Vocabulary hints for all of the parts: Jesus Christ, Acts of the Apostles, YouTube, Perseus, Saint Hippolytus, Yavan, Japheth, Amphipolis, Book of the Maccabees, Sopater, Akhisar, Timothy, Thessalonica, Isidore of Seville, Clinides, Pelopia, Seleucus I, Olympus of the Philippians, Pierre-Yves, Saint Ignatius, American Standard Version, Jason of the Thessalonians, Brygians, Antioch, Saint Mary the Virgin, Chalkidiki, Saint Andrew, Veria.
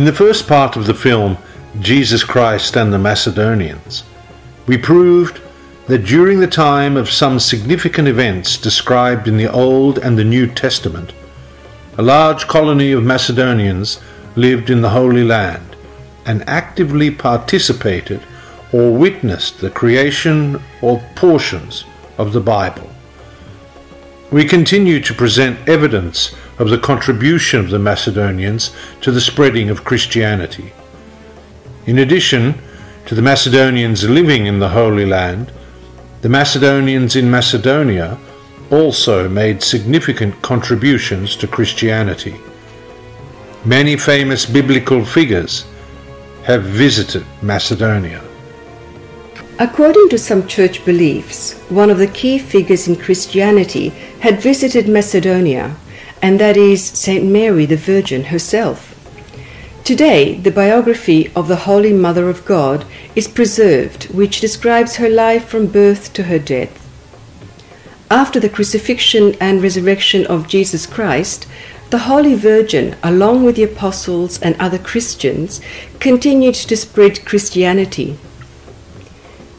In the first part of the film, Jesus Christ and the Macedonians, we proved that during the time of some significant events described in the Old and the New Testament, a large colony of Macedonians lived in the Holy Land and actively participated or witnessed the creation or portions of the Bible. We continue to present evidence of the contribution of the Macedonians to the spreading of Christianity. In addition to the Macedonians living in the Holy Land, the Macedonians in Macedonia also made significant contributions to Christianity. Many famous biblical figures have visited Macedonia. According to some church beliefs, one of the key figures in Christianity had visited Macedonia, and that is Saint Mary the Virgin herself. Today, the biography of the Holy Mother of God is preserved, which describes her life from birth to her death. After the crucifixion and resurrection of Jesus Christ, the Holy Virgin, along with the apostles and other Christians, continued to spread Christianity.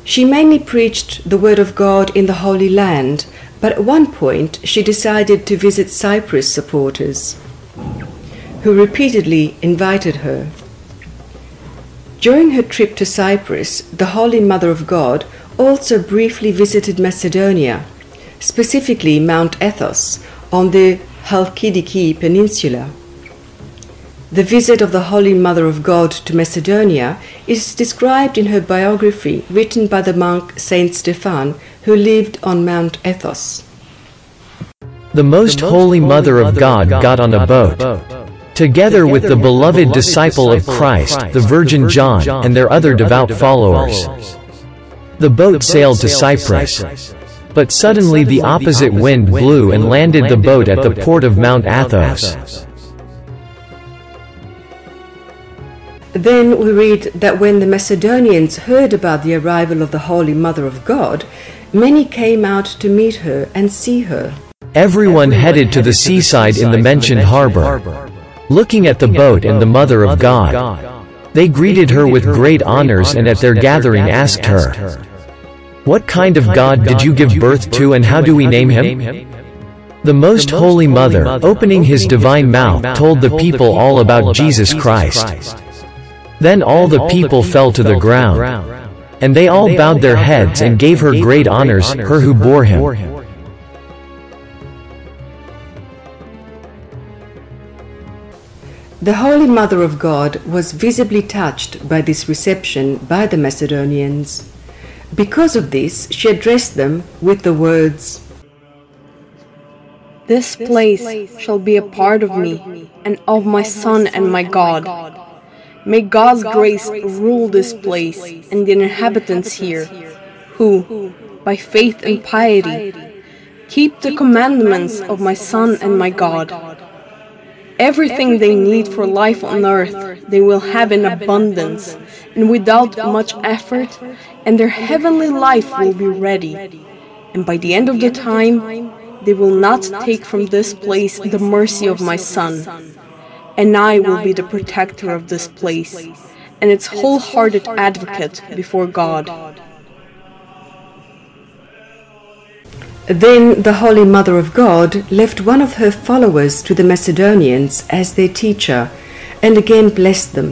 She mainly preached the Word of God in the Holy Land, but at one point she decided to visit Cyprus supporters, who repeatedly invited her. During her trip to Cyprus, the Holy Mother of God also briefly visited Macedonia, specifically Mount Athos on the Chalkidiki Peninsula. The visit of the Holy Mother of God to Macedonia is described in her biography written by the monk Saint Stefan, who lived on Mount Athos. The Most Holy Mother of God got on a boat. Together with the beloved disciple of Christ, the Virgin John, and their other devout followers. The boat sailed to Cyprus. But suddenly the opposite wind blew and landed the boat at the port of Mount Athos. Then we read that when the Macedonians heard about the arrival of the Holy Mother of God, many came out to meet her and see her. Everyone headed to the seaside in the mentioned harbor. Looking at the boat and the Mother of God, they greeted her with great honors and at their gathering asked her, "What kind of God did you give birth to and how do we name him?" The Most Holy Mother, opening his divine mouth, told the people all about Jesus Christ. Then all the people fell to the ground, and they all bowed their heads and gave her great honors, her who bore him. The Holy Mother of God was visibly touched by this reception by the Macedonians. Because of this, she addressed them with the words, "This place shall be a part of me, and of my Son and my God. May God's grace rule this place and the inhabitants here, who, by faith and piety, keep the commandments of my Son and my God. Everything they need for life on earth they will have in abundance, and without much effort, and their heavenly life will be ready. And by the end of the time, they will not take from this place the mercy of my Son. And I will be the protector of this place, and its wholehearted advocate before God." Then the Holy Mother of God left one of her followers to the Macedonians as their teacher, and again blessed them.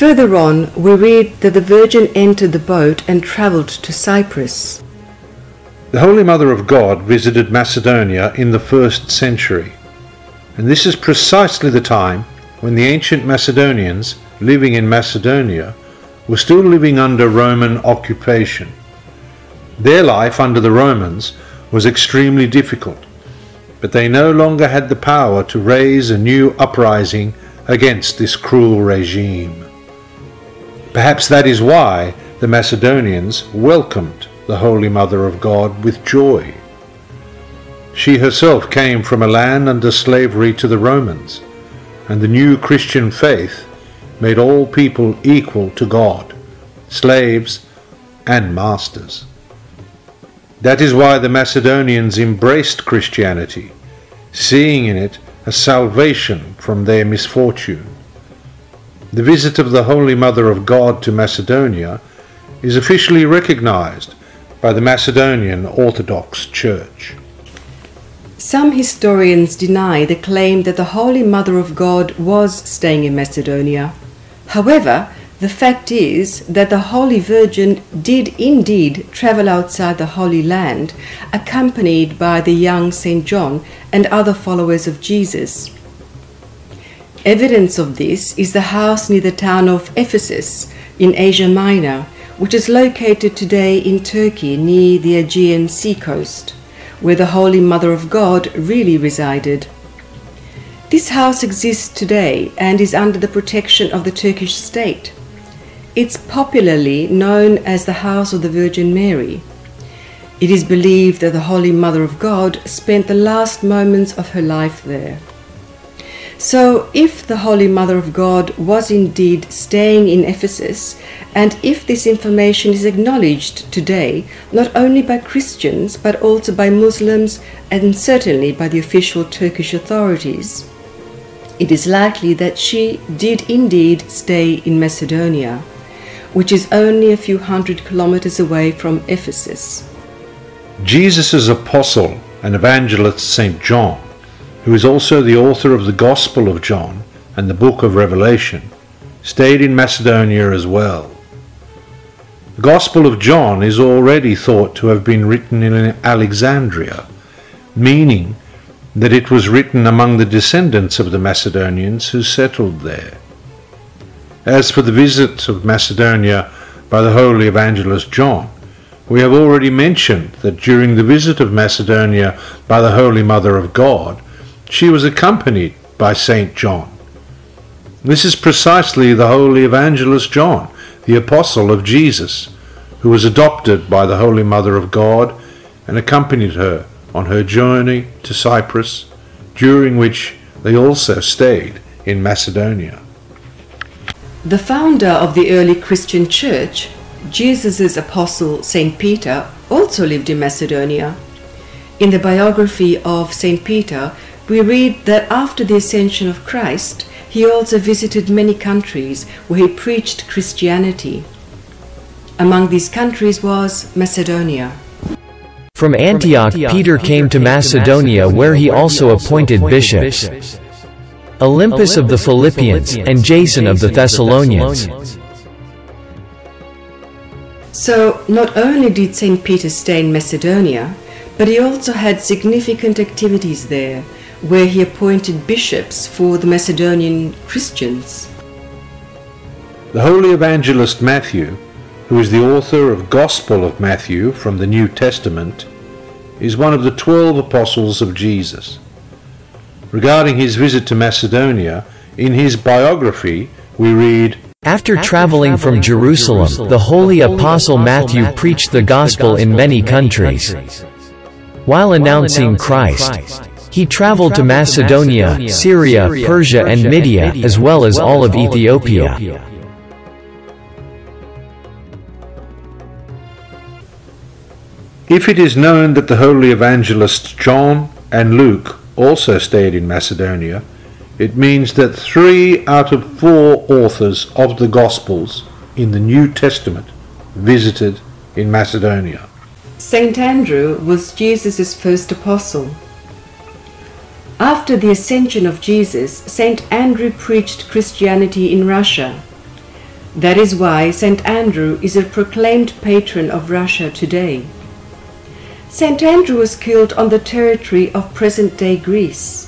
Further on, we read that the Virgin entered the boat and travelled to Cyprus. The Holy Mother of God visited Macedonia in the 1st century, and this is precisely the time when the ancient Macedonians living in Macedonia were still living under Roman occupation. Their life under the Romans was extremely difficult, but they no longer had the power to raise a new uprising against this cruel regime. Perhaps that is why the Macedonians welcomed the Holy Mother of God with joy. She herself came from a land under slavery to the Romans, and the new Christian faith made all people equal to God, slaves and masters. That is why the Macedonians embraced Christianity, seeing in it a salvation from their misfortune. The visit of the Holy Mother of God to Macedonia is officially recognized by the Macedonian Orthodox Church. Some historians deny the claim that the Holy Mother of God was staying in Macedonia. However, the fact is that the Holy Virgin did indeed travel outside the Holy Land, accompanied by the young Saint John and other followers of Jesus. Evidence of this is the house near the town of Ephesus in Asia Minor, which is located today in Turkey near the Aegean seacoast, where the Holy Mother of God really resided. This house exists today and is under the protection of the Turkish state. It's popularly known as the House of the Virgin Mary. It is believed that the Holy Mother of God spent the last moments of her life there. So, if the Holy Mother of God was indeed staying in Ephesus, and if this information is acknowledged today, not only by Christians, but also by Muslims and certainly by the official Turkish authorities, it is likely that she did indeed stay in Macedonia, which is only a few hundred kilometers away from Ephesus. Jesus' apostle and evangelist Saint John, who is also the author of the Gospel of John and the Book of Revelation, stayed in Macedonia as well. The Gospel of John is already thought to have been written in Alexandria, meaning that it was written among the descendants of the Macedonians who settled there. As for the visit of Macedonia by the Holy Evangelist John, we have already mentioned that during the visit of Macedonia by the Holy Mother of God, she was accompanied by Saint John. This is precisely the Holy Evangelist John, the Apostle of Jesus, who was adopted by the Holy Mother of God and accompanied her on her journey to Cyprus, during which they also stayed in Macedonia. The founder of the early Christian Church, Jesus' Apostle Saint Peter, also lived in Macedonia. In the biography of Saint Peter, we read that after the ascension of Christ, he also visited many countries where he preached Christianity. Among these countries was Macedonia. From Antioch, Peter came to Macedonia, where he also appointed bishops, Olympus of the Philippians and Jason of the Thessalonians. So, not only did Saint Peter stay in Macedonia, but he also had significant activities there, where he appointed bishops for the Macedonian Christians. The Holy Evangelist Matthew, who is the author of Gospel of Matthew from the New Testament, is one of the 12 apostles of Jesus. Regarding his visit to Macedonia, in his biography we read, "After traveling from Jerusalem, the Holy Apostle Matthew preached the Gospel in many countries. While announcing Christ, he traveled to Macedonia, Syria, Persia, and Media, as well as all of Ethiopia." If it is known that the Holy Evangelists John and Luke also stayed in Macedonia, it means that 3 out of 4 authors of the Gospels in the New Testament visited in Macedonia. Saint Andrew was Jesus' first apostle. After the ascension of Jesus, St. Andrew preached Christianity in Russia. That is why St. Andrew is a proclaimed patron of Russia today. St. Andrew was killed on the territory of present-day Greece.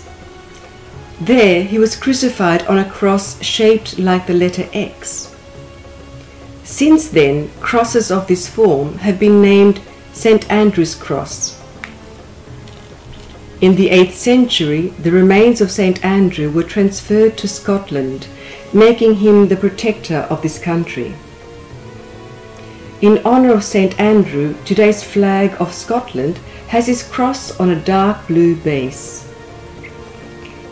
There he was crucified on a cross shaped like the letter X. Since then, crosses of this form have been named Saint Andrew's Cross. In the 8th century, the remains of St. Andrew were transferred to Scotland, making him the protector of this country. In honour of St. Andrew, today's flag of Scotland has his cross on a dark blue base.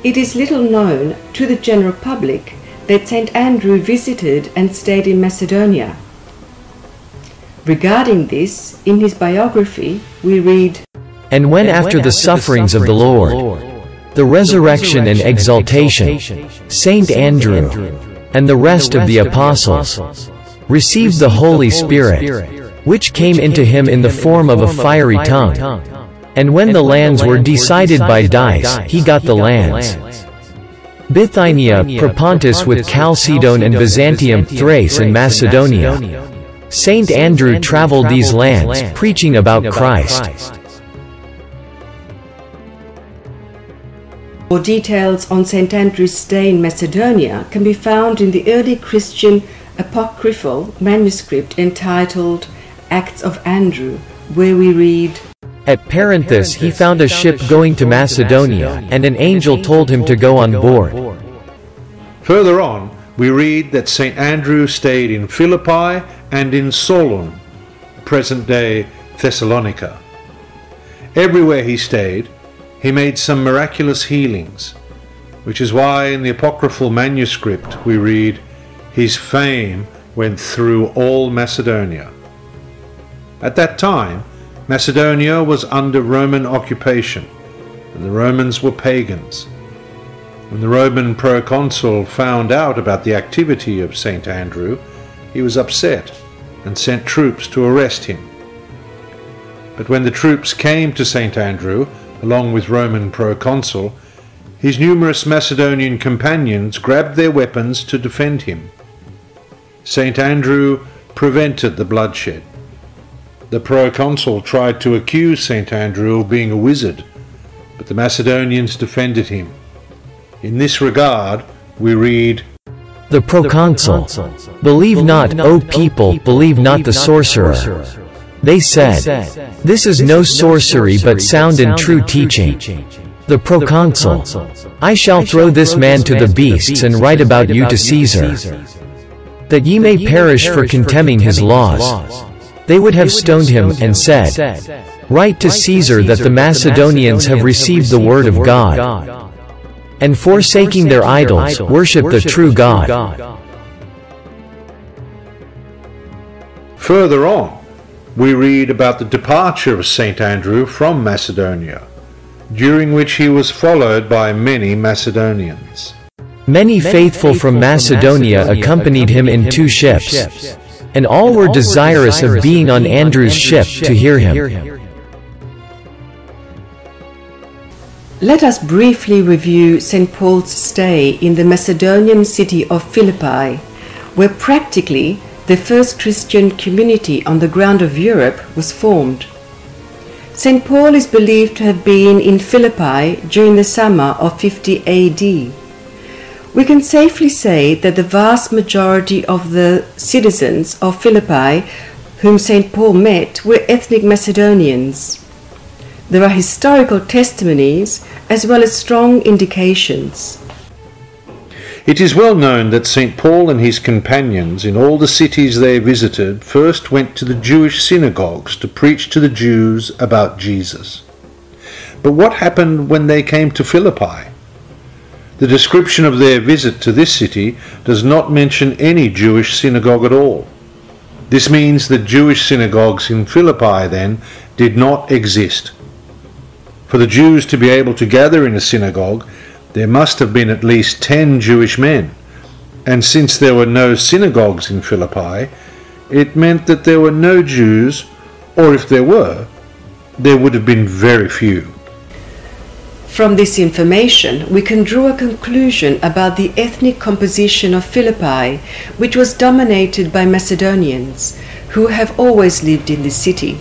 It is little known to the general public that St. Andrew visited and stayed in Macedonia. Regarding this, in his biography, we read, "And when after the sufferings of the Lord, the resurrection and exaltation, Saint Andrew, and the rest of the apostles, received the Holy Spirit, which came into him in the form of a fiery tongue. And when the lands were decided by dice, he got the lands. Bithynia, Propontis with Chalcedon and Byzantium, Thrace and Macedonia. Saint Andrew traveled these lands, preaching about Christ. More details on St. Andrew's Day in Macedonia can be found in the early Christian apocryphal manuscript entitled Acts of Andrew, where we read, "At Parenthes he found a ship going to Macedonia, and an angel told him to go on board." Further on, we read that St. Andrew stayed in Philippi and in Solon, present-day Thessalonica. Everywhere he stayed, he made some miraculous healings, which is why in the apocryphal manuscript we read, "His fame went through all Macedonia." At that time, Macedonia was under Roman occupation, and the Romans were pagans. When the Roman proconsul found out about the activity of St. Andrew, he was upset and sent troops to arrest him. But when the troops came to St. Andrew, along with Roman proconsul, his numerous Macedonian companions grabbed their weapons to defend him. St. Andrew prevented the bloodshed. The proconsul tried to accuse St. Andrew of being a wizard, but the Macedonians defended him. In this regard, we read, "The proconsul, believe not, O people, believe not the sorcerer. They said, this is no sorcery but sound and true teaching. The proconsul, I shall throw this man to the beasts and write about you to Caesar, that ye may perish for contemning his laws. They would have stoned him, and said, write to Caesar that the Macedonians have received the word of God, and forsaking their idols, worship the true God." Further on, we read about the departure of St. Andrew from Macedonia, during which he was followed by many Macedonians. "Many faithful from Macedonia accompanied him in two ships, and all were desirous of being on Andrew's ship to hear him." Let us briefly review St. Paul's stay in the Macedonian city of Philippi, where practically the first Christian community on the ground of Europe was formed. St. Paul is believed to have been in Philippi during the summer of 50 AD. We can safely say that the vast majority of the citizens of Philippi whom St. Paul met were ethnic Macedonians. There are historical testimonies as well as strong indications. It is well known that St. Paul and his companions in all the cities they visited first went to the Jewish synagogues to preach to the Jews about Jesus. But what happened when they came to Philippi? The description of their visit to this city does not mention any Jewish synagogue at all. This means that Jewish synagogues in Philippi then did not exist. For the Jews to be able to gather in a synagogue, there must have been at least 10 Jewish men, and since there were no synagogues in Philippi, it meant that there were no Jews, or if there were, there would have been very few. From this information, we can draw a conclusion about the ethnic composition of Philippi, which was dominated by Macedonians, who have always lived in this city.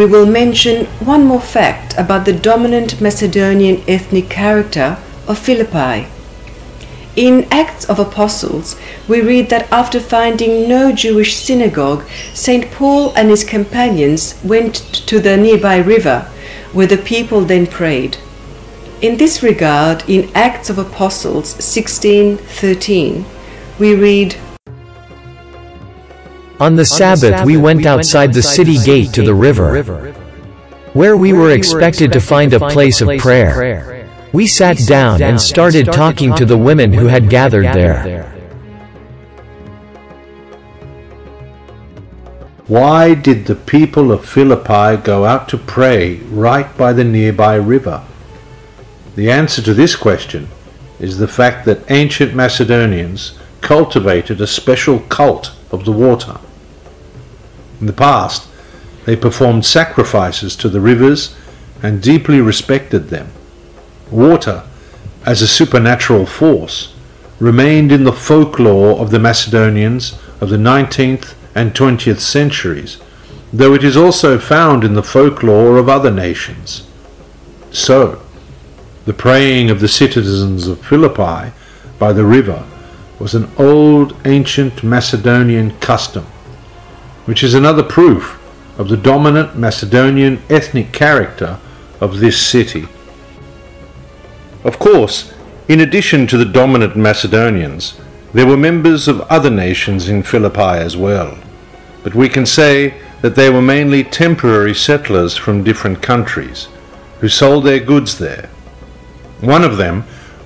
We will mention one more fact about the dominant Macedonian ethnic character of Philippi. In Acts of Apostles, we read that after finding no Jewish synagogue, St. Paul and his companions went to the nearby river, where the people then prayed. In this regard, in Acts of Apostles 16:13, we read, "On the Sabbath we went outside the city gate to the river, where we were expected to find a place of prayer. We sat down and started talking to the women who had gathered there." Why did the people of Philippi go out to pray right by the nearby river? The answer to this question is the fact that ancient Macedonians cultivated a special cult of the water. In the past, they performed sacrifices to the rivers and deeply respected them. Water, as a supernatural force, remained in the folklore of the Macedonians of the 19th and 20th centuries, though it is also found in the folklore of other nations. So, the praying of the citizens of Philippi by the river was an old ancient Macedonian custom, which is another proof of the dominant Macedonian ethnic character of this city. Of course, in addition to the dominant Macedonians, there were members of other nations in Philippi as well, but we can say that they were mainly temporary settlers from different countries who sold their goods there. One of them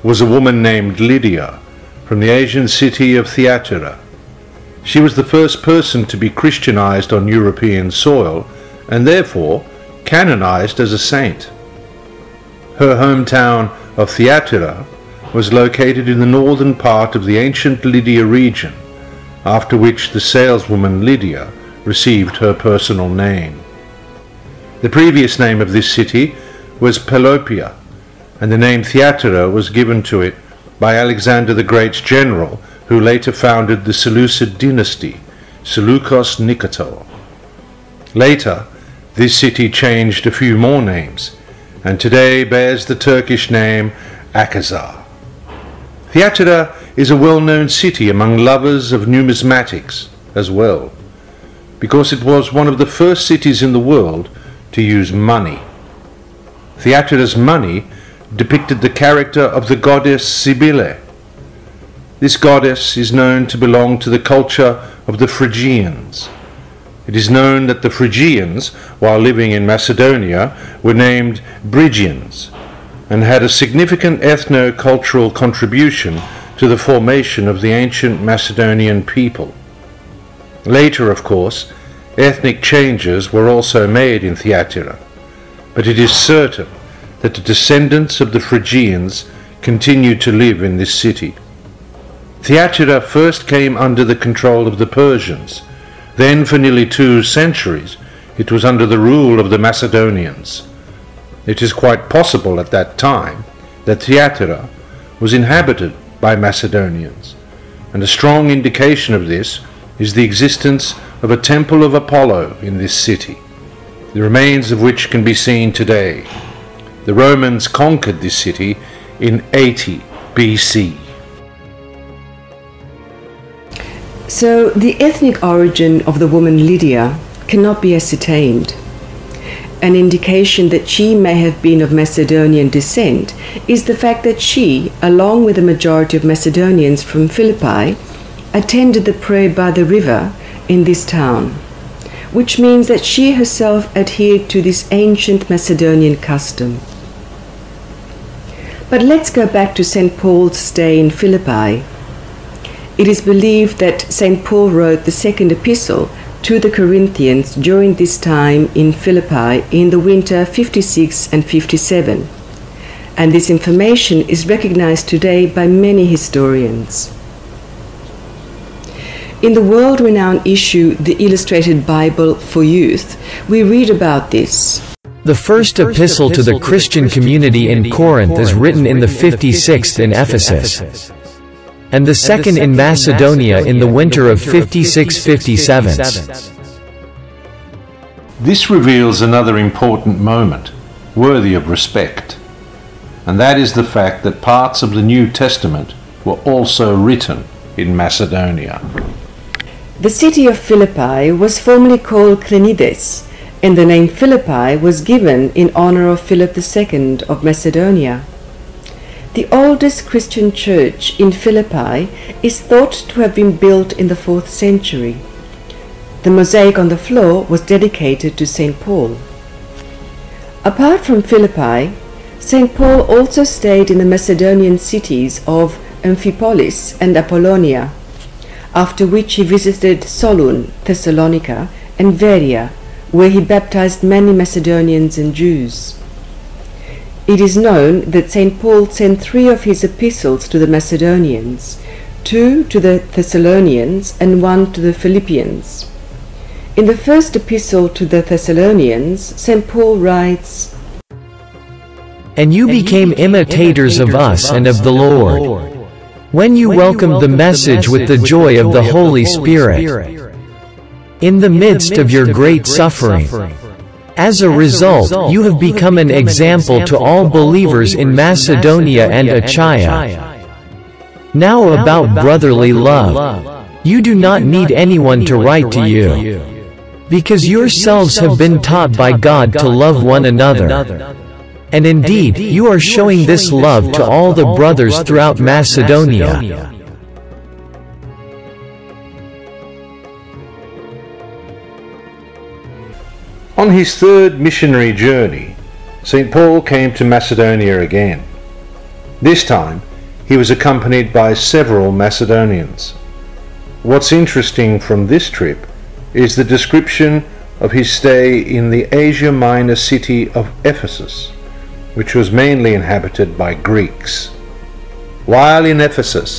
was a woman named Lydia from the Asian city of Thyatira. She was the first person to be Christianized on European soil and therefore canonized as a saint. Her hometown of Thyatira was located in the northern part of the ancient Lydia region, after which the saleswoman Lydia received her personal name. The previous name of this city was Pelopia, and the name Thyatira was given to it by Alexander the Great's general, who later founded the Seleucid dynasty, Seleucus Nicator. Later, this city changed a few more names, and today bears the Turkish name Akhisar. Thyatira is a well-known city among lovers of numismatics as well, because it was one of the first cities in the world to use money. Thyatira's money depicted the character of the goddess Sibylle. This goddess is known to belong to the culture of the Phrygians. It is known that the Phrygians, while living in Macedonia, were named Brygians and had a significant ethno-cultural contribution to the formation of the ancient Macedonian people. Later, of course, ethnic changes were also made in Thyatira, but it is certain that the descendants of the Phrygians continued to live in this city. Thyatira first came under the control of the Persians, then for nearly 2 centuries it was under the rule of the Macedonians. It is quite possible at that time that Thyatira was inhabited by Macedonians, and a strong indication of this is the existence of a temple of Apollo in this city, the remains of which can be seen today. The Romans conquered this city in 80 BC. So the ethnic origin of the woman Lydia cannot be ascertained. An indication that she may have been of Macedonian descent is the fact that she, along with the majority of Macedonians from Philippi, attended the prayer by the river in this town, which means that she herself adhered to this ancient Macedonian custom. But let's go back to St. Paul's stay in Philippi. It is believed that St. Paul wrote the second epistle to the Corinthians during this time in Philippi in the winter 56 and 57, and this information is recognized today by many historians. In the world-renowned issue, The Illustrated Bible for Youth, we read about this. The first epistle to the Christian community in Corinth is written in the 56th in Ephesus, and the second in Macedonia in the winter of 56–57. This reveals another important moment, worthy of respect, and that is the fact that parts of the New Testament were also written in Macedonia. The city of Philippi was formerly called Clinides, and the name Philippi was given in honor of Philip II of Macedonia. The oldest Christian church in Philippi is thought to have been built in the 4th century. The mosaic on the floor was dedicated to St. Paul. Apart from Philippi, St. Paul also stayed in the Macedonian cities of Amphipolis and Apollonia, after which he visited Solon, Thessalonica, and Veria, where he baptized many Macedonians and Jews. It is known that St. Paul sent 3 of his epistles to the Macedonians, 2 to the Thessalonians and 1 to the Philippians. In the first epistle to the Thessalonians, St. Paul writes, "And you became imitators of us and of the Lord, when you welcomed the message with the joy of the Holy Spirit, in the midst of your great suffering. As a result, you have become an example to all believers in Macedonia and Achaia. Now about brotherly love, you do not need anyone to write to you, because yourselves have been taught by God to love one another. And indeed, you are showing this love to all the brothers throughout Macedonia." On his third missionary journey, St. Paul came to Macedonia again. This time, he was accompanied by several Macedonians. What's interesting from this trip is the description of his stay in the Asia Minor city of Ephesus, which was mainly inhabited by Greeks. While in Ephesus,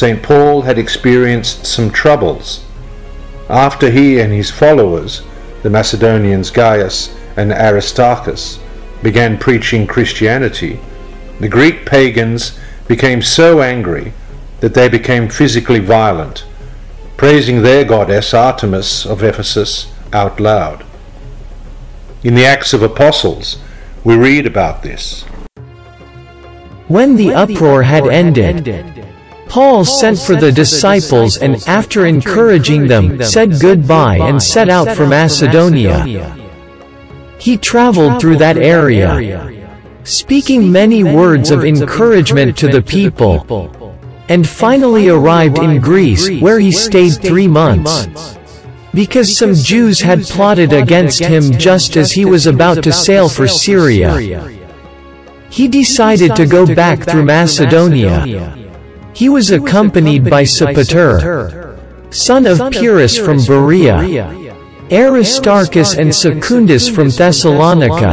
St. Paul had experienced some troubles. After he and his followers, the Macedonians Gaius and Aristarchus, began preaching Christianity, the Greek pagans became so angry that they became physically violent, praising their goddess Artemis of Ephesus out loud. In the Acts of Apostles, we read about this. "When the uproar had ended, Paul sent for the disciples and, after encouraging them, said goodbye and set out for Macedonia. He traveled through that area, speaking many words of encouragement to the people, and finally arrived in Greece, where he stayed 3 months, because some Jews had plotted against him just as he was about to sail for Syria. He decided to go back through Macedonia. He was accompanied by Sopater, son of Pyrrhus from Berea, Aristarchus and Secundus from Thessalonica,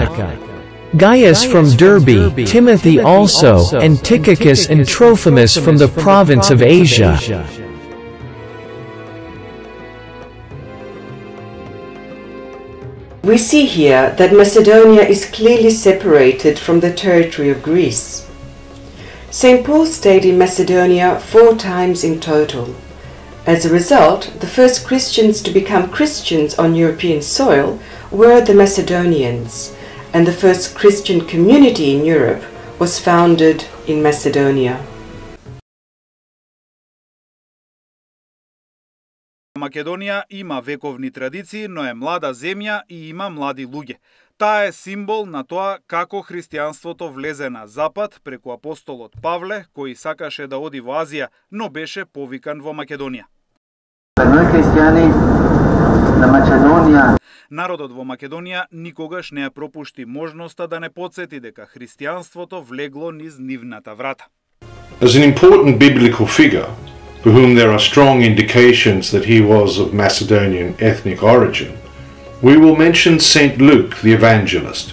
Gaius from Derbe, Timothy also, and Tychicus and Trophimus from the province of Asia." We see here that Macedonia is clearly separated from the territory of Greece. St. Paul stayed in Macedonia 4 times in total. As a result, the first Christians to become Christians on European soil were the Macedonians, and the first Christian community in Europe was founded in Macedonia. Makedonija ima vekovni tradiciji, no je mlada zemја и има млади луѓе. Таа е символ на тоа како христијанството влезе на запад преку апостолот Павле, кој сакаше да оди во Азија, но беше повикан во Македонија. Ние христијани на Македонија. Народот во Македонија никогаш не ја пропушти можноста да не потсети дека христијанството влегло низ нивната врата. As an important biblical figure, for whom there are strong indications that he was of Macedonian ethnic origin, we will mention St. Luke the Evangelist.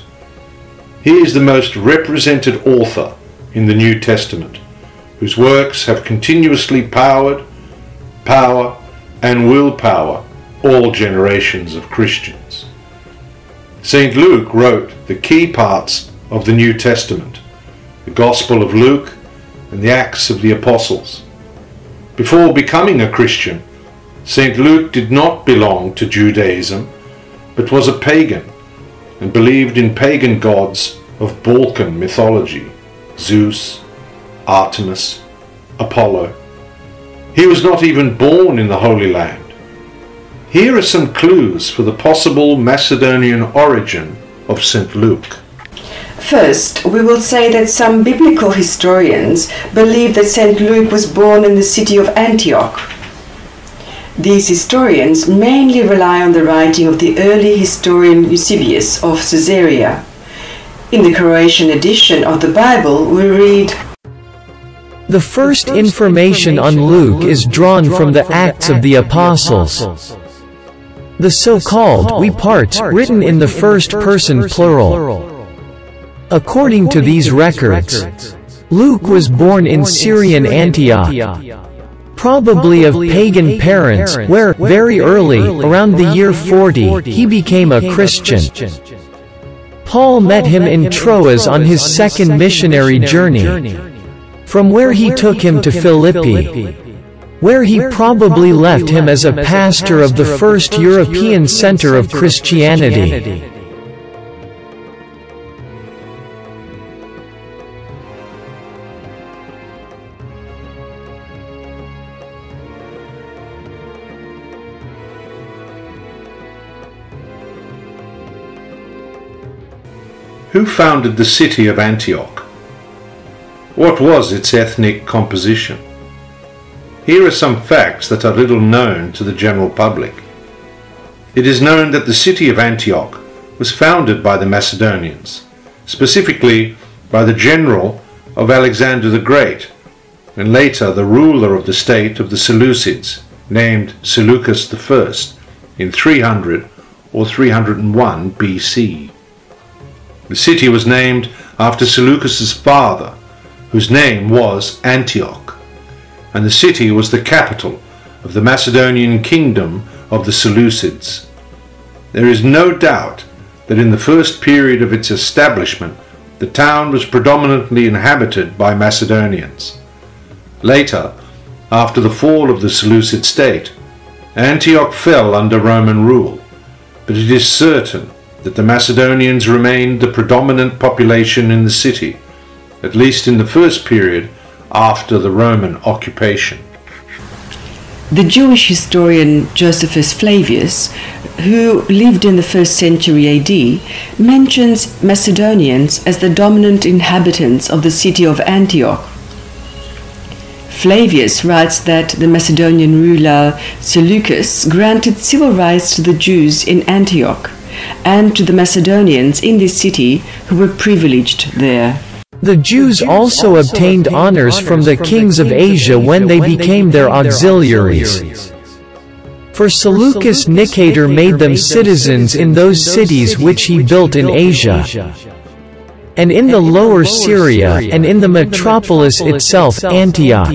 He is the most represented author in the New Testament, whose works have continuously power and will power all generations of Christians. St. Luke wrote the key parts of the New Testament, the Gospel of Luke and the Acts of the Apostles. Before becoming a Christian, St. Luke did not belong to Judaism, but was a pagan and believed in pagan gods of Balkan mythology, Zeus, Artemis, Apollo. He was not even born in the Holy Land. Here are some clues for the possible Macedonian origin of St. Luke. First, we will say that some biblical historians believe that St. Luke was born in the city of Antioch. These historians mainly rely on the writing of the early historian Eusebius of Caesarea. In the Croatian edition of the Bible, we read, "The first information on Luke is drawn from the Acts of the Apostles, the so-called we parts written in the first person plural. According to these records, Luke was born in Syrian Antioch, probably of pagan parents, where, very early, around the year 40, he became a Christian. Paul met him in Troas on his second missionary journey, from where he took him to Philippi, where he probably left him as a pastor of the first European center of Christianity. Who founded the city of Antioch? What was its ethnic composition? Here are some facts that are little known to the general public. It is known that the city of Antioch was founded by the Macedonians, specifically by the general of Alexander the Great, and later the ruler of the state of the Seleucids, named Seleucus I, in 300 or 301 BC. The city was named after Seleucus's father, whose name was Antioch, and the city was the capital of the Macedonian kingdom of the Seleucids. There is no doubt that in the first period of its establishment, the town was predominantly inhabited by Macedonians. Later, after the fall of the Seleucid state, Antioch fell under Roman rule, but it is certain that the Macedonians remained the predominant population in the city, at least in the first period after the Roman occupation. The Jewish historian Josephus Flavius, who lived in the 1st century AD, mentions Macedonians as the dominant inhabitants of the city of Antioch. Flavius writes that the Macedonian ruler Seleucus granted civil rights to the Jews in Antioch, and to the Macedonians in this city who were privileged there. The Jews also obtained honors from the kings of Asia when they became their auxiliaries. For Seleucus Nicator made them citizens in those cities which he built in Asia, and in the lower Syria, and in the metropolis itself, Antioch,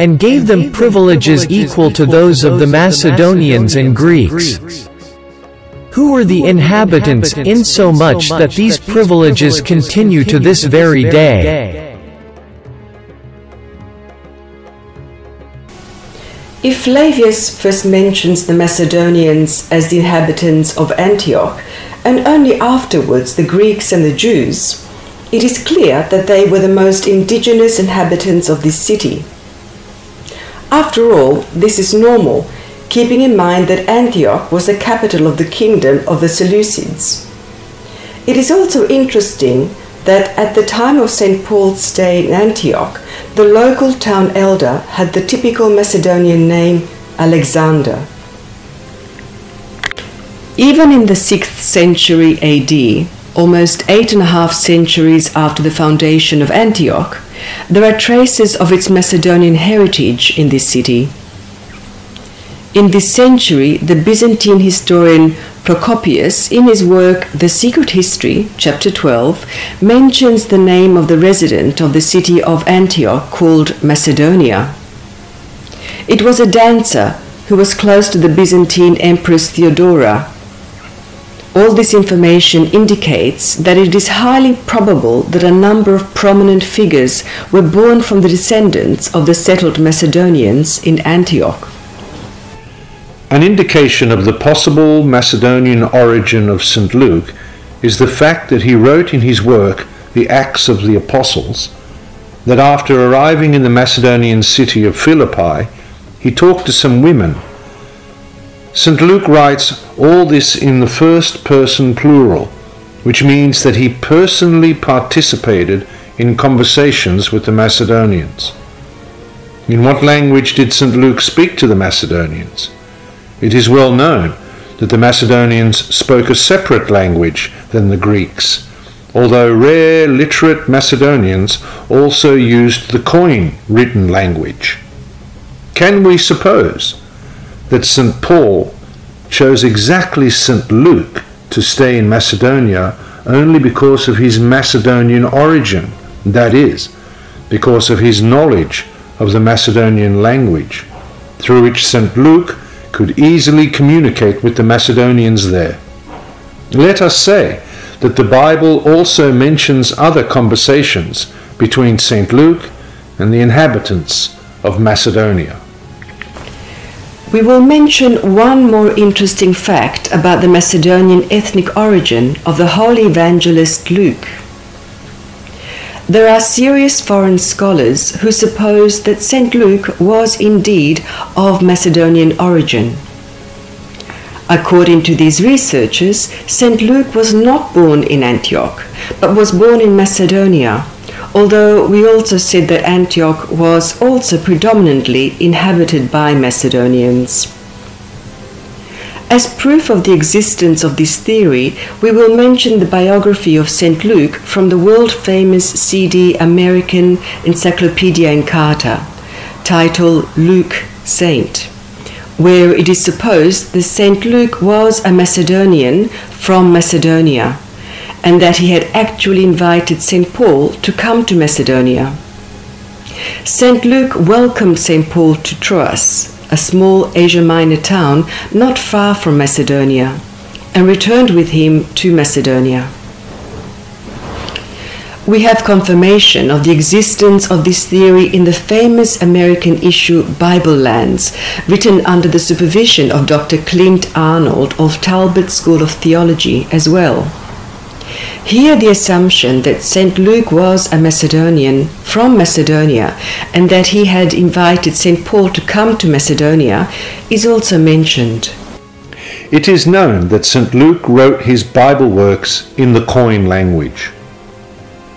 and gave them privileges equal to those of the Macedonians and Greeks, who were the inhabitants, insomuch that these privileges continue to this very day. If Flavius first mentions the Macedonians as the inhabitants of Antioch, and only afterwards the Greeks and the Jews, it is clear that they were the most indigenous inhabitants of this city. After all, this is normal, keeping in mind that Antioch was the capital of the kingdom of the Seleucids. It is also interesting that at the time of St. Paul's stay in Antioch, the local town elder had the typical Macedonian name Alexander. Even in the 6th century AD, almost 8.5 centuries after the foundation of Antioch, there are traces of its Macedonian heritage in this city. In this century, the Byzantine historian Procopius, in his work The Secret History, chapter 12, mentions the name of the resident of the city of Antioch called Macedonia. It was a dancer who was close to the Byzantine Empress Theodora. All this information indicates that it is highly probable that a number of prominent figures were born from the descendants of the settled Macedonians in Antioch. An indication of the possible Macedonian origin of St. Luke is the fact that he wrote in his work, The Acts of the Apostles, that after arriving in the Macedonian city of Philippi, he talked to some women. St. Luke writes all this in the first person plural, which means that he personally participated in conversations with the Macedonians. In what language did St. Luke speak to the Macedonians? It is well known that the Macedonians spoke a separate language than the Greeks, although rare literate Macedonians also used the coin-written language. Can we suppose that St. Paul chose exactly St. Luke to stay in Macedonia only because of his Macedonian origin, that is, because of his knowledge of the Macedonian language, through which St. Luke could easily communicate with the Macedonians there. Let us say that the Bible also mentions other conversations between St. Luke and the inhabitants of Macedonia. We will mention one more interesting fact about the Macedonian ethnic origin of the Holy Evangelist Luke. There are serious foreign scholars who suppose that St. Luke was indeed of Macedonian origin. According to these researchers, St. Luke was not born in Antioch, but was born in Macedonia, although we also said that Antioch was also predominantly inhabited by Macedonians. As proof of the existence of this theory, we will mention the biography of St. Luke from the world-famous CD American Encyclopedia Encarta, titled Luke Saint, where it is supposed that St. Luke was a Macedonian from Macedonia, and that he had actually invited St. Paul to come to Macedonia. St. Luke welcomed St. Paul to Troas, a small Asia Minor town not far from Macedonia, and returned with him to Macedonia. We have confirmation of the existence of this theory in the famous American issue Bible Lands, written under the supervision of Dr. Clint Arnold of Talbot School of Theology as well. Here the assumption that St. Luke was a Macedonian from Macedonia and that he had invited St. Paul to come to Macedonia is also mentioned. It is known that St. Luke wrote his Bible works in the coin language.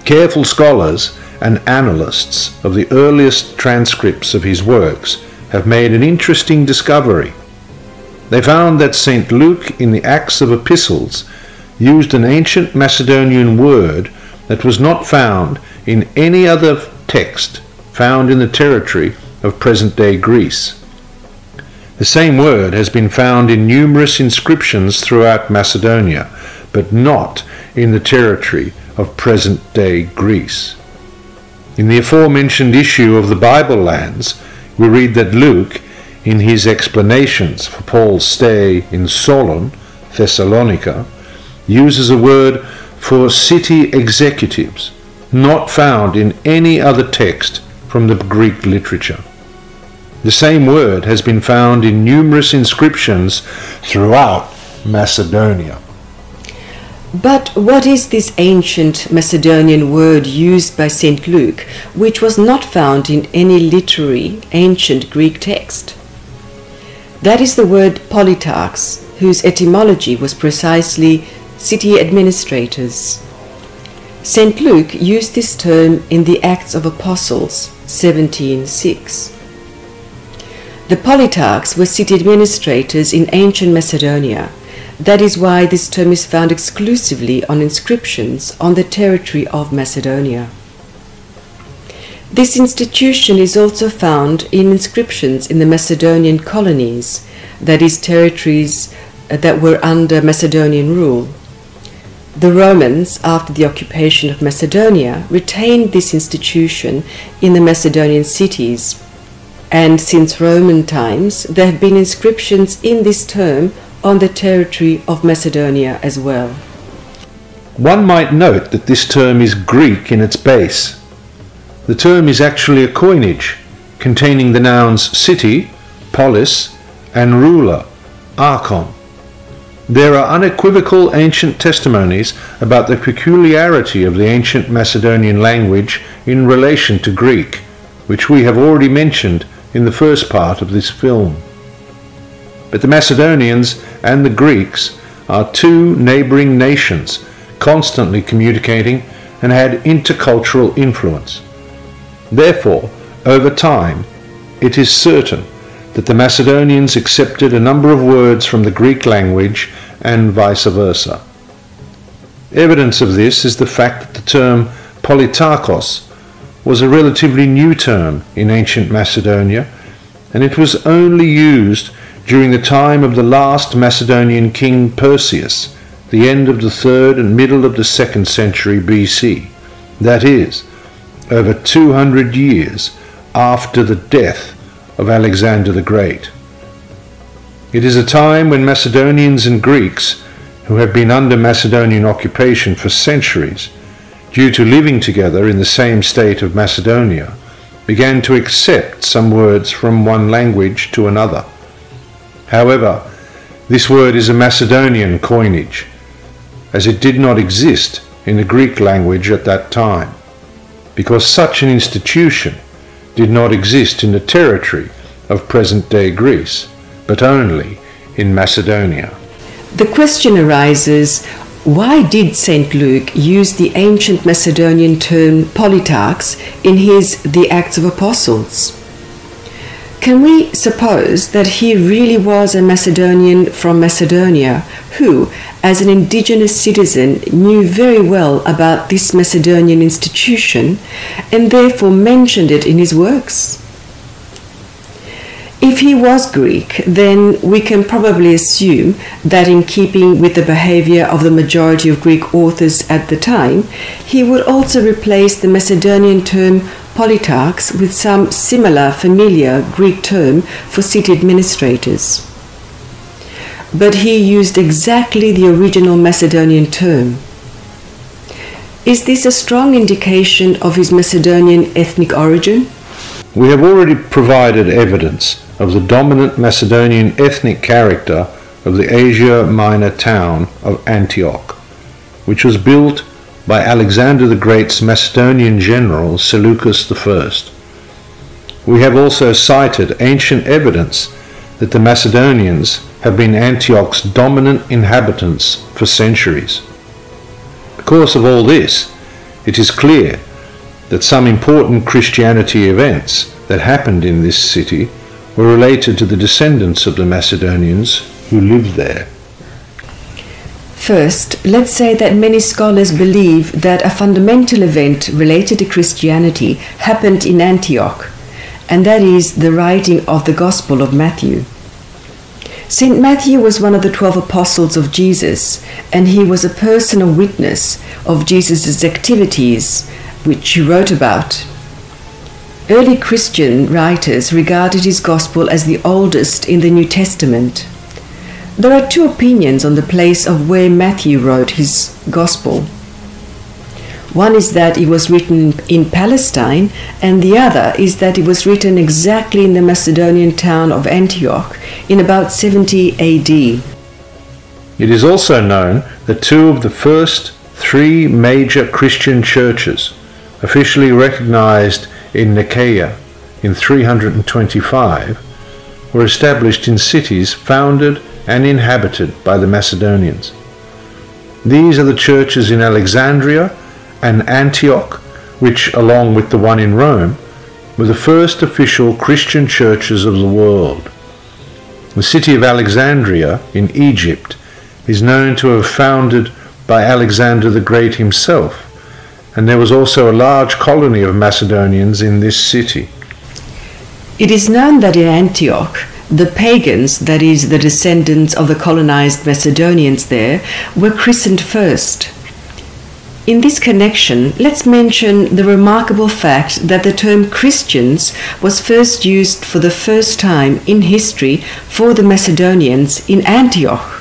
Careful scholars and analysts of the earliest transcripts of his works have made an interesting discovery. They found that St. Luke in the Acts of Epistles used an ancient Macedonian word that was not found in any other text found in the territory of present-day Greece. The same word has been found in numerous inscriptions throughout Macedonia, but not in the territory of present-day Greece. In the aforementioned issue of the Bible Lands, we read that Luke, in his explanations for Paul's stay in Solon, Thessalonica, uses a word for city executives, not found in any other text from the Greek literature. The same word has been found in numerous inscriptions throughout Macedonia. But what is this ancient Macedonian word used by St. Luke, which was not found in any literary ancient Greek text? That is the word politarchs, whose etymology was precisely city administrators. St. Luke used this term in the Acts of Apostles, 17:6. The politarchs were city administrators in ancient Macedonia. That is why this term is found exclusively on inscriptions on the territory of Macedonia. This institution is also found in inscriptions in the Macedonian colonies, that is, territories that were under Macedonian rule. The Romans, after the occupation of Macedonia, retained this institution in the Macedonian cities, and since Roman times there have been inscriptions in this term on the territory of Macedonia as well. One might note that this term is Greek in its base. The term is actually a coinage containing the nouns city, polis, and ruler, archon. There are unequivocal ancient testimonies about the peculiarity of the ancient Macedonian language in relation to Greek, which we have already mentioned in the first part of this film. But the Macedonians and the Greeks are two neighboring nations, constantly communicating and had intercultural influence. Therefore, over time, it is certain that the Macedonians accepted a number of words from the Greek language and vice versa. Evidence of this is the fact that the term politarchos was a relatively new term in ancient Macedonia, and it was only used during the time of the last Macedonian king Perseus the end of the 3rd and middle of the 2nd century BC, that is, over 200 years after the death of Alexander the Great. It is a time when Macedonians and Greeks, who have been under Macedonian occupation for centuries, due to living together in the same state of Macedonia, began to accept some words from one language to another. However, this word is a Macedonian coinage, as it did not exist in the Greek language at that time, because such an institution did not exist in the territory of present-day Greece, but only in Macedonia. The question arises, why did St. Luke use the ancient Macedonian term politarchs in his The Acts of Apostles? Can we suppose that he really was a Macedonian from Macedonia who, as an indigenous citizen, knew very well about this Macedonian institution and therefore mentioned it in his works? If he was Greek, then we can probably assume that in keeping with the behavior of the majority of Greek authors at the time, he would also replace the Macedonian term politarchs with some similar familiar Greek term for city administrators. But he used exactly the original Macedonian term. Is this a strong indication of his Macedonian ethnic origin? We have already provided evidence of the dominant Macedonian ethnic character of the Asia Minor town of Antioch, which was built by Alexander the Great's Macedonian general Seleucus I. We have also cited ancient evidence that the Macedonians have been Antioch's dominant inhabitants for centuries. Because of all this, it is clear that some important Christianity events that happened in this city were related to the descendants of the Macedonians who lived there. First, let's say that many scholars believe that a fundamental event related to Christianity happened in Antioch, and that is the writing of the Gospel of Matthew. St. Matthew was one of the 12 apostles of Jesus, and he was a personal witness of Jesus' activities, which he wrote about. Early Christian writers regarded his Gospel as the oldest in the New Testament. There are two opinions on the place of where Matthew wrote his Gospel. One is that it was written in Palestine, and the other is that it was written exactly in the Macedonian town of Antioch in about 70 AD. It is also known that two of the first three major Christian churches, officially recognized in Nicaea in 325, were established in cities founded and inhabited by the Macedonians. These are the churches in Alexandria and Antioch, which, along with the one in Rome, were the first official Christian churches of the world. The city of Alexandria in Egypt is known to have been founded by Alexander the Great himself, and there was also a large colony of Macedonians in this city. It is known that in Antioch, the pagans, that is, the descendants of the colonized Macedonians there, were christened first. In this connection, let's mention the remarkable fact that the term Christians was first used for the first time in history for the Macedonians in Antioch.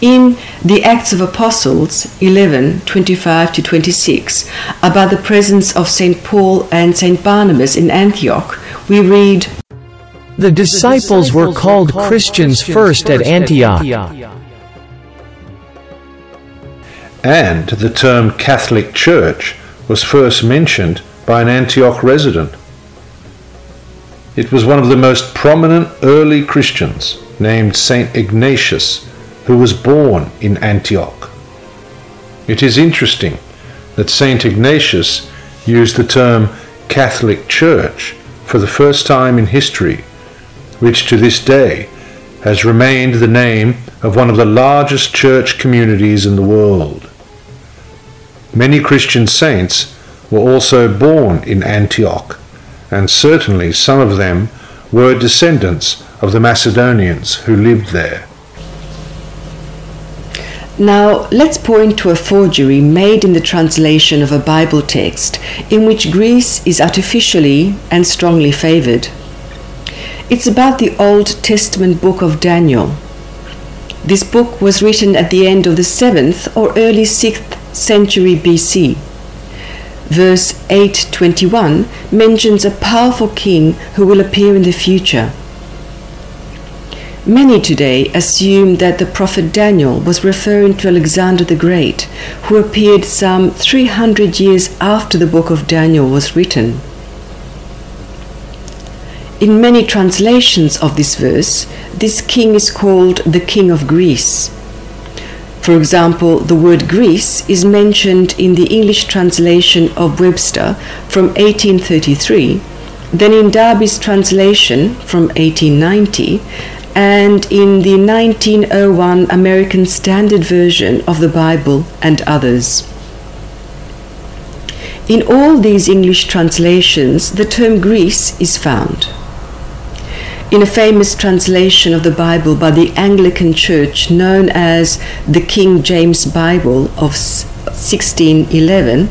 In the Acts of Apostles 11:25-26, about the presence of St. Paul and St. Barnabas in Antioch, we read, "The disciples were called Christians first at Antioch." And the term Catholic Church was first mentioned by an Antioch resident. It was one of the most prominent early Christians, named Saint Ignatius, who was born in Antioch. It is interesting that Saint Ignatius used the term Catholic Church for the first time in history, which to this day has remained the name of one of the largest church communities in the world. Many Christian saints were also born in Antioch, and certainly some of them were descendants of the Macedonians who lived there. Now, let's point to a forgery made in the translation of a Bible text in which Greece is artificially and strongly favored. It's about the Old Testament book of Daniel. This book was written at the end of the 7th or early 6th century BC. Verse 8:21 mentions a powerful king who will appear in the future. Many today assume that the prophet Daniel was referring to Alexander the Great, who appeared some 300 years after the book of Daniel was written. In many translations of this verse, this king is called the King of Greece. For example, the word Greece is mentioned in the English translation of Webster from 1833, then in Darby's translation from 1890, and in the 1901 American Standard Version of the Bible and others. In all these English translations, the term Greece is found. In a famous translation of the Bible by the Anglican Church known as the King James Bible of 1611,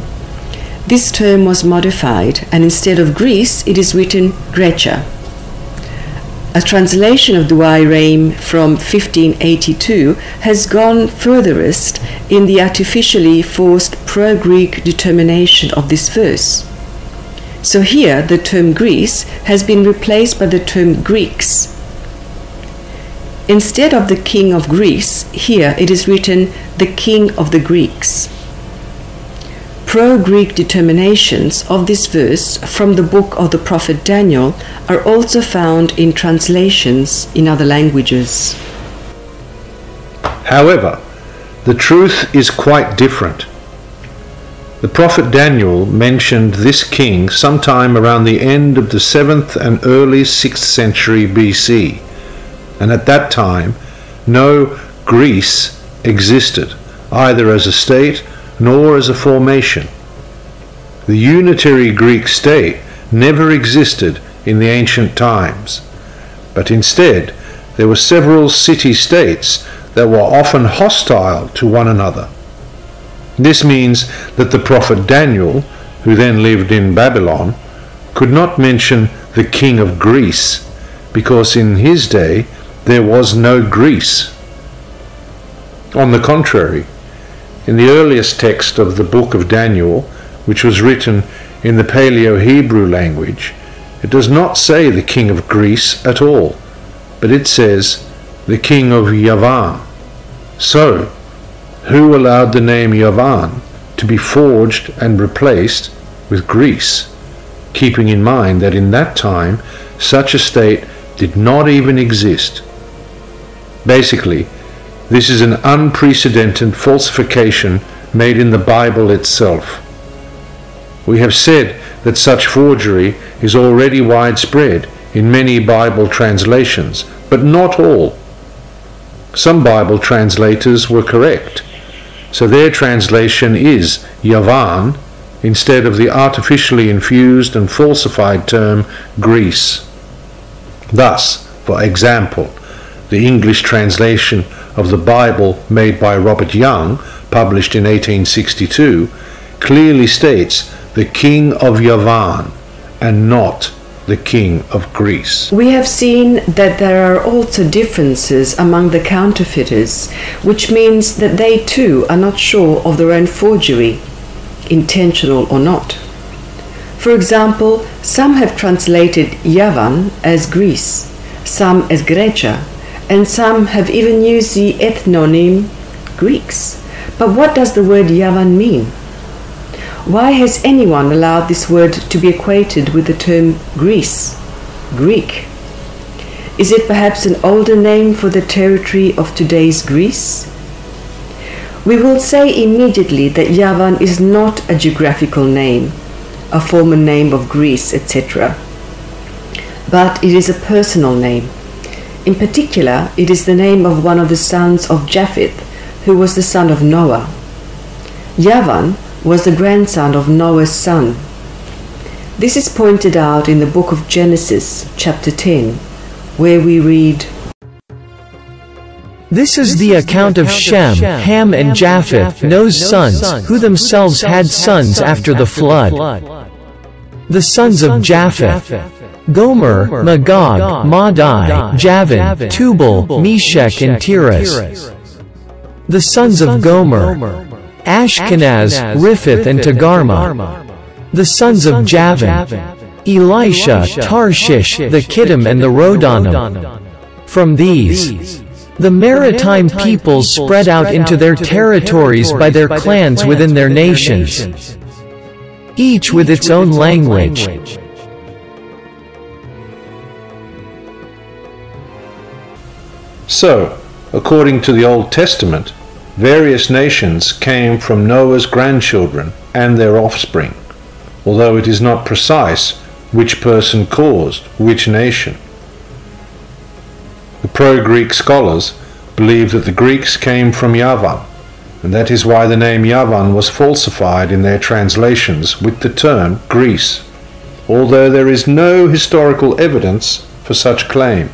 this term was modified, and instead of Greece, it is written Grecia. A translation of Douay-Rheims from 1582 has gone furthest in the artificially forced pro-Greek determination of this verse. So here the term Greece has been replaced by the term Greeks. Instead of the King of Greece, here it is written the King of the Greeks. Pro-Greek determinations of this verse from the book of the prophet Daniel are also found in translations in other languages. However, the truth is quite different. The prophet Daniel mentioned this king sometime around the end of the 7th and early 6th century BC, and at that time no Greece existed, either as a state nor as a formation. The unitary Greek state never existed in the ancient times, but instead there were several city-states that were often hostile to one another. This means that the prophet Daniel, who then lived in Babylon, could not mention the king of Greece, because in his day there was no Greece. On the contrary, in the earliest text of the Book of Daniel, which was written in the Paleo-Hebrew language, it does not say the king of Greece at all, but it says the king of Yavan. So, who allowed the name Yavan to be forged and replaced with Greece, keeping in mind that in that time such a state did not even exist? Basically, this is an unprecedented falsification made in the Bible itself. We have said that such forgery is already widespread in many Bible translations, but not all. Some Bible translators were correct, so their translation is Yavan instead of the artificially infused and falsified term Greece. Thus, for example, the English translation of the Bible made by Robert Young, published in 1862, clearly states the King of Yavan and not the King of Greece. We have seen that there are also differences among the counterfeiters, which means that they too are not sure of their own forgery, intentional or not. For example, some have translated Yavan as Greece, some as Grecia, and some have even used the ethnonym Greeks. But what does the word Yavan mean? Why has anyone allowed this word to be equated with the term Greece, Greek? Is it perhaps an older name for the territory of today's Greece? We will say immediately that Yavan is not a geographical name, a former name of Greece, etc. But it is a personal name. In particular, it is the name of one of the sons of Japheth, who was the son of Noah. Yavan was the grandson of Noah's son. This is pointed out in the book of Genesis, chapter 10, where we read, This is the account of Shem, Ham and Japheth, Noah's sons, who themselves had sons after the flood. The sons of Japheth: Gomer, Magog, Madai, Javan, Tubal, Meshech and Tiras. The sons of Gomer: Ashkenaz, Riphith and Togarmah. The sons of Javan: Elisha, Tarshish, the Kittim and the Rodanim. From these, the maritime peoples spread out into their territories by their clans within their nations, each with its own language. So, according to the Old Testament, various nations came from Noah's grandchildren and their offspring, although it is not precise which person caused which nation. The pro-Greek scholars believe that the Greeks came from Yavan, and that is why the name Yavan was falsified in their translations with the term Greece, although there is no historical evidence for such claim.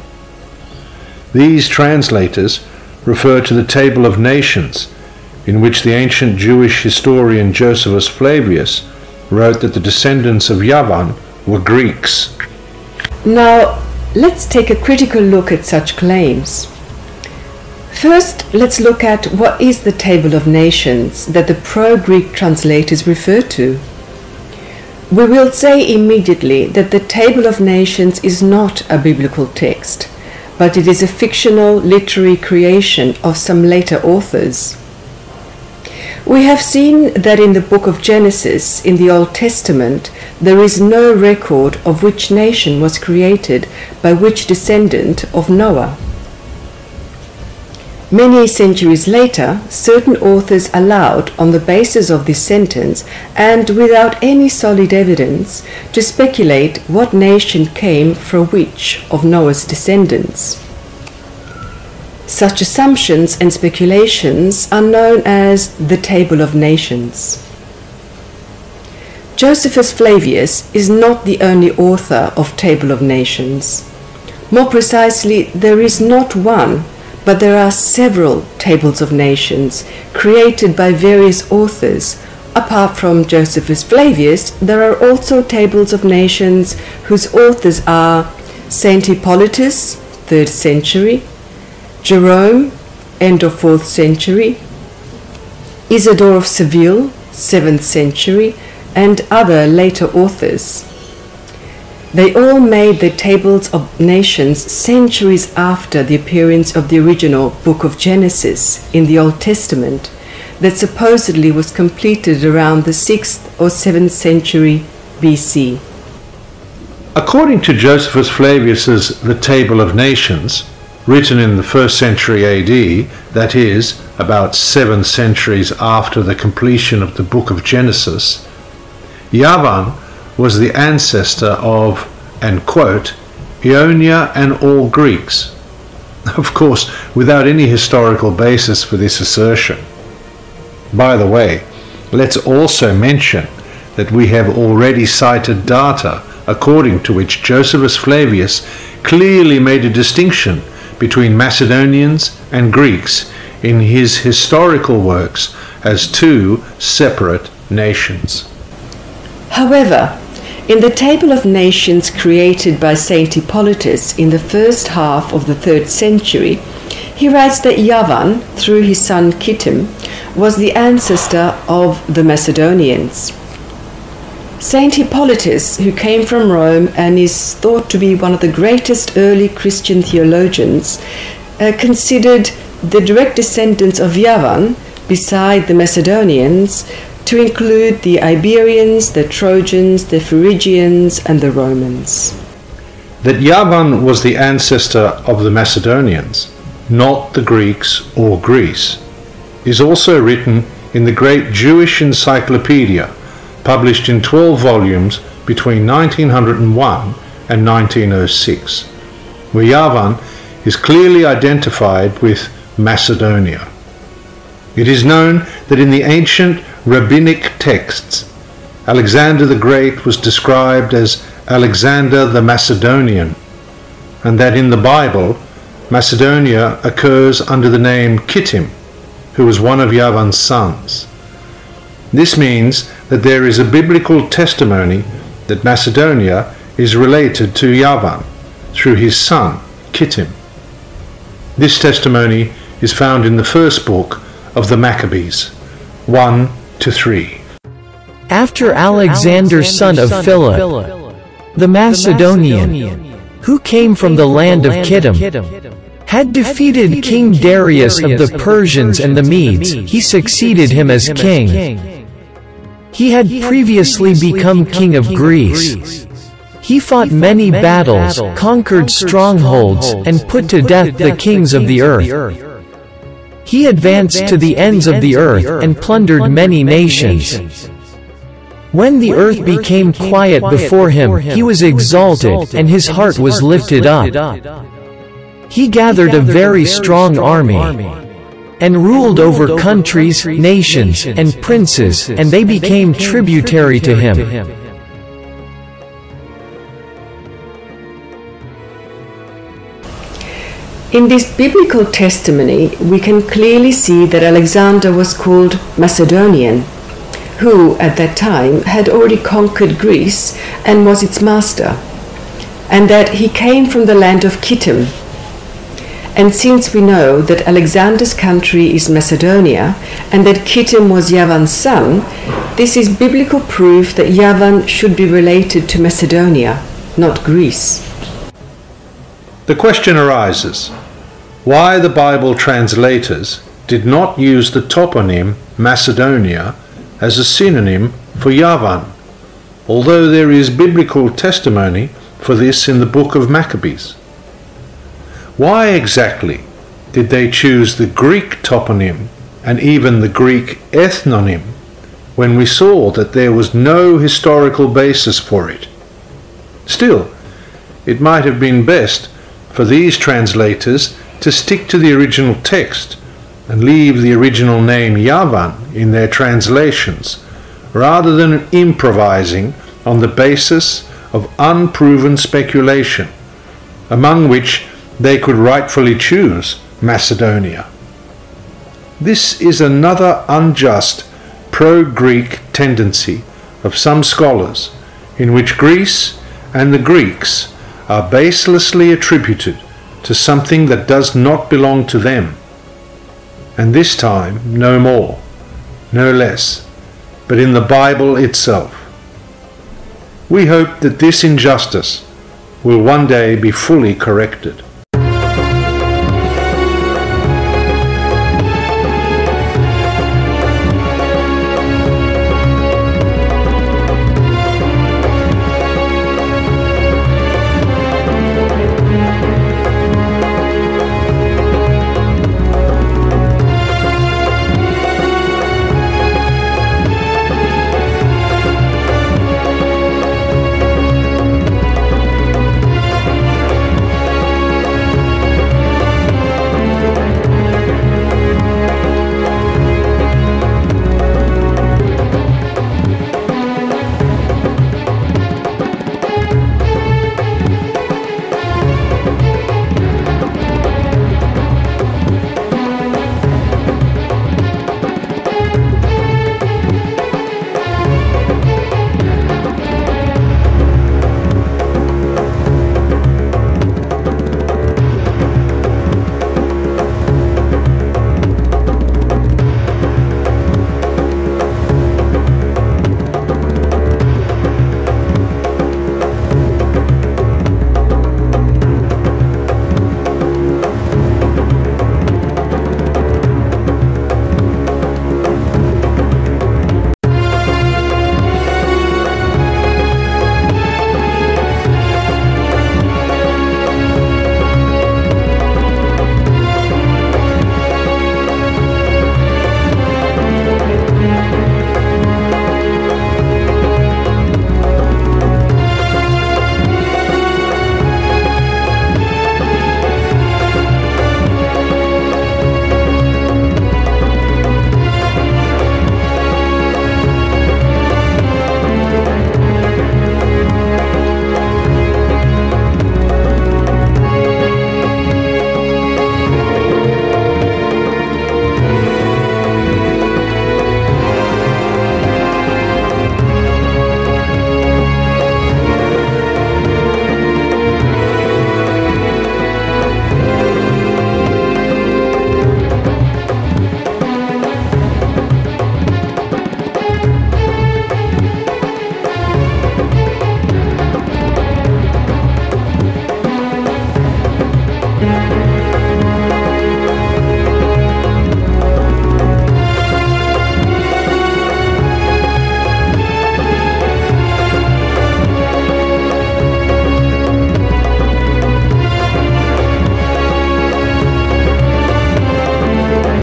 These translators refer to the Table of Nations, in which the ancient Jewish historian Josephus Flavius wrote that the descendants of Yavan were Greeks. Now, let's take a critical look at such claims. First, let's look at what is the Table of Nations that the pro-Greek translators refer to. We will say immediately that the Table of Nations is not a biblical text, but it is a fictional literary creation of some later authors. We have seen that in the book of Genesis, in the Old Testament, there is no record of which nation was created by which descendant of Noah. Many centuries later, certain authors allowed, on the basis of this sentence and without any solid evidence, to speculate what nation came from which of Noah's descendants. Such assumptions and speculations are known as the Table of Nations. Josephus Flavius is not the only author of Table of Nations. More precisely, there is not one, but there are several Tables of Nations created by various authors. Apart from Josephus Flavius, there are also Tables of Nations whose authors are Saint Hippolytus, 3rd century, Jerome, end of 4th century, Isidore of Seville, 7th century, and other later authors. They all made their Tables of Nations centuries after the appearance of the original Book of Genesis in the Old Testament, that supposedly was completed around the 6th or 7th century BC. According to Josephus Flavius's The Table of Nations, written in the 1st century AD, that is, about 7 centuries after the completion of the Book of Genesis, Yavan was the ancestor of, and quote, Ionia and all Greeks, of course, without any historical basis for this assertion. By the way, let's also mention that we have already cited data according to which Josephus Flavius clearly made a distinction between Macedonians and Greeks in his historical works as two separate nations. However, in the Table of Nations created by Saint Hippolytus in the first half of the 3rd century, he writes that Yavan, through his son Kittim, was the ancestor of the Macedonians. Saint Hippolytus, who came from Rome and is thought to be one of the greatest early Christian theologians, considered the direct descendants of Yavan, beside the Macedonians, to include the Iberians, the Trojans, the Phrygians, and the Romans. That Yavan was the ancestor of the Macedonians, not the Greeks or Greece, is also written in the great Jewish Encyclopedia, published in 12 volumes between 1901 and 1906, where Yavan is clearly identified with Macedonia. It is known that in the ancient rabbinic texts, Alexander the Great was described as Alexander the Macedonian, and that in the Bible, Macedonia occurs under the name Kittim, who was one of Yavan's sons. This means that there is a biblical testimony that Macedonia is related to Yavan through his son, Kittim. This testimony is found in the first book of the Maccabees, 1-3. After Alexander, son of Philip, the Macedonian, who came from the land of Kittim, had defeated King Darius of the Persians and the Medes, he succeeded him as king. He had previously become king of Greece. He fought many battles, conquered strongholds, and put to death the kings of the earth. He advanced to the ends of the earth and plundered many nations. When the earth became quiet before him, he was exalted, and his heart was lifted up. He gathered a very strong army, and ruled over countries, nations, and princes, and they became tributary to him. In this biblical testimony, we can clearly see that Alexander was called Macedonian, who at that time had already conquered Greece and was its master, and that he came from the land of Kittim. And since we know that Alexander's country is Macedonia and that Kittim was Yavan's son, this is biblical proof that Yavan should be related to Macedonia, not Greece. The question arises, why the Bible translators did not use the toponym Macedonia as a synonym for Yavan, although there is biblical testimony for this in the Book of Maccabees. Why exactly did they choose the Greek toponym and even the Greek ethnonym when we saw that there was no historical basis for it? Still, it might have been best for these translators to stick to the original text and leave the original name Yavan in their translations rather than improvising on the basis of unproven speculation, among which they could rightfully choose Macedonia. This is another unjust pro-Greek tendency of some scholars, in which Greece and the Greeks are baselessly attributed to something that does not belong to them. And this time, no more, no less, but in the Bible itself. We hope that this injustice will one day be fully corrected.